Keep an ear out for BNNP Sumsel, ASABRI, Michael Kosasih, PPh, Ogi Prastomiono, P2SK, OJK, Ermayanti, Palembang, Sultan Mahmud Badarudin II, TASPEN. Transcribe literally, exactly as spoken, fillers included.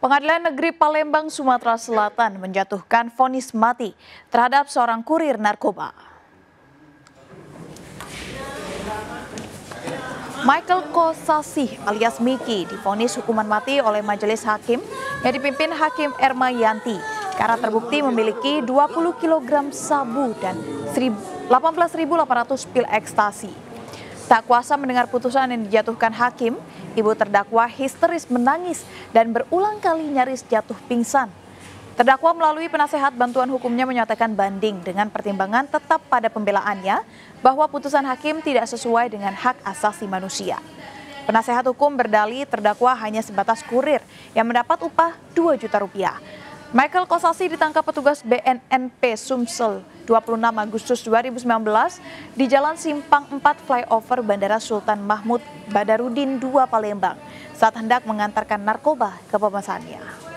Pengadilan Negeri Palembang, Sumatera Selatan menjatuhkan vonis mati terhadap seorang kurir narkoba. Michael Kosasih alias Miki divonis hukuman mati oleh majelis hakim yang dipimpin Hakim Ermayanti karena terbukti memiliki dua puluh kilogram sabu dan delapan belas ribu delapan ratus pil ekstasi. Tak kuasa mendengar putusan yang dijatuhkan hakim, ibu terdakwa histeris menangis dan berulang kali nyaris jatuh pingsan. Terdakwa melalui penasehat bantuan hukumnya menyatakan banding dengan pertimbangan tetap pada pembelaannya bahwa putusan hakim tidak sesuai dengan hak asasi manusia. Penasehat hukum berdalih terdakwa hanya sebatas kurir yang mendapat upah dua juta rupiah. Michael Kosasih ditangkap petugas B N N P Sumsel dua puluh enam Agustus dua ribu sembilan belas di Jalan Simpang empat Flyover Bandara Sultan Mahmud Badarudin dua Palembang saat hendak mengantarkan narkoba ke pemesannya.